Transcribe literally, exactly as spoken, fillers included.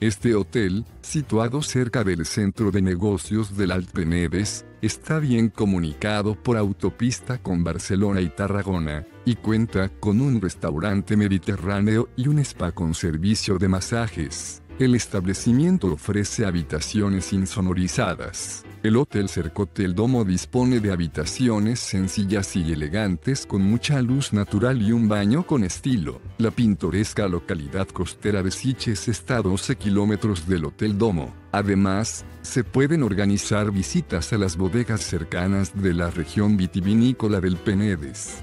Este hotel, situado cerca del centro de negocios del Alt Penedès, está bien comunicado por autopista con Barcelona y Tarragona, y cuenta con un restaurante mediterráneo y un spa con servicio de masajes. El establecimiento ofrece habitaciones insonorizadas. El Hotel Cercotel Domo dispone de habitaciones sencillas y elegantes con mucha luz natural y un baño con estilo. La pintoresca localidad costera de Sitges está a doce kilómetros del Hotel Domo. Además, se pueden organizar visitas a las bodegas cercanas de la región vitivinícola del Penedès.